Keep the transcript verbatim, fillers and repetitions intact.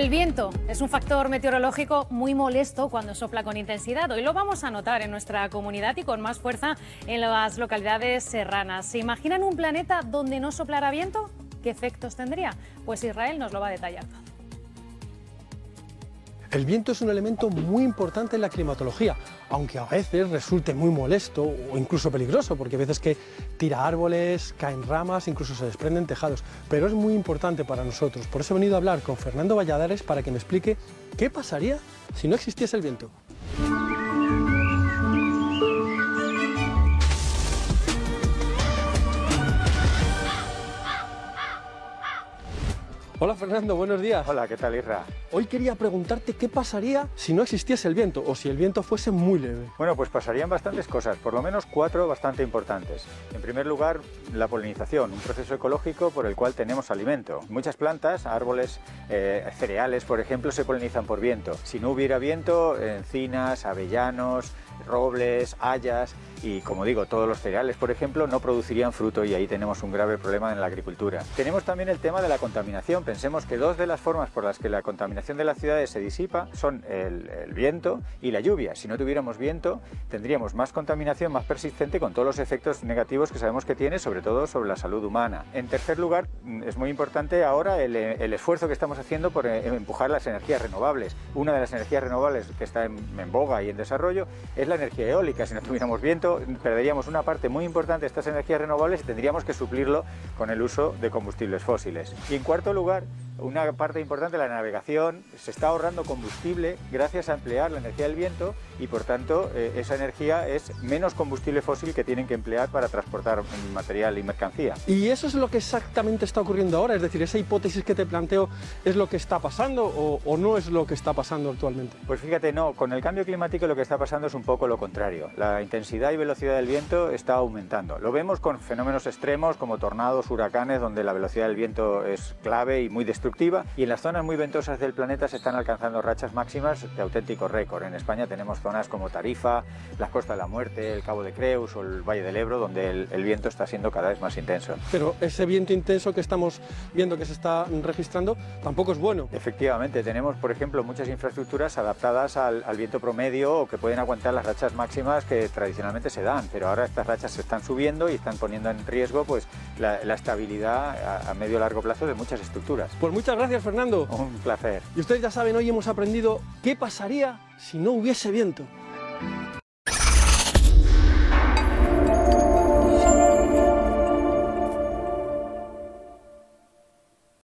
El viento es un factor meteorológico muy molesto cuando sopla con intensidad. Hoy lo vamos a notar en nuestra comunidad y con más fuerza en las localidades serranas. ¿Se imaginan un planeta donde no soplara viento? ¿Qué efectos tendría? Pues Israel nos lo va a detallar. El viento es un elemento muy importante en la climatología, aunque a veces resulte muy molesto o incluso peligroso, porque hay veces que tira árboles, caen ramas, incluso se desprenden tejados, pero es muy importante para nosotros. Por eso he venido a hablar con Fernando Valladares para que me explique qué pasaría si no existiese el viento. Hola Fernando, buenos días. Hola, ¿qué tal, Isra? Hoy quería preguntarte qué pasaría si no existiese el viento o si el viento fuese muy leve. Bueno, pues pasarían bastantes cosas, por lo menos cuatro bastante importantes. En primer lugar, la polinización, un proceso ecológico por el cual tenemos alimento. Muchas plantas, árboles, eh, cereales, por ejemplo, se polinizan por viento. Si no hubiera viento, encinas, avellanos, robles, hayas y, como digo, todos los cereales, por ejemplo, no producirían fruto y ahí tenemos un grave problema en la agricultura. Tenemos también el tema de la contaminación. Pensemos que dos de las formas por las que la contaminación de las ciudades se disipa son el, el viento y la lluvia. Si no tuviéramos viento, tendríamos más contaminación, más persistente, con todos los efectos negativos que sabemos que tiene, sobre todo sobre la salud humana. En tercer lugar, es muy importante ahora el, el esfuerzo que estamos haciendo por empujar las energías renovables. Una de las energías renovables que está en, en boga y en desarrollo es la energía eólica. Si no tuviéramos viento, perderíamos una parte muy importante de estas energías renovables y tendríamos que suplirlo con el uso de combustibles fósiles. Y en cuarto lugar, una parte importante de la navegación, se está ahorrando combustible gracias a emplear la energía del viento y por tanto eh, esa energía es menos combustible fósil que tienen que emplear para transportar material y mercancía. Y eso es lo que exactamente está ocurriendo ahora, es decir, esa hipótesis que te planteo es lo que está pasando o, o no es lo que está pasando actualmente. Pues fíjate, no, con el cambio climático lo que está pasando es un poco lo contrario, la intensidad y velocidad del viento está aumentando. Lo vemos con fenómenos extremos como tornados, huracanes, donde la velocidad del viento es clave y muy destructiva. Y en las zonas muy ventosas del planeta se están alcanzando rachas máximas de auténtico récord. En España tenemos zonas como Tarifa, la Costa de la Muerte, el Cabo de Creus o el Valle del Ebro, donde el, el viento está siendo cada vez más intenso. Pero ese viento intenso que estamos viendo que se está registrando tampoco es bueno. Efectivamente, tenemos por ejemplo muchas infraestructuras adaptadas al, al viento promedio o que pueden aguantar las rachas máximas que tradicionalmente se dan, pero ahora estas rachas se están subiendo y están poniendo en riesgo pues, la, la estabilidad a, a medio y largo plazo de muchas estructuras. Pues muchas gracias, Fernando. Un placer. Y ustedes ya saben, hoy hemos aprendido qué pasaría si no hubiese viento.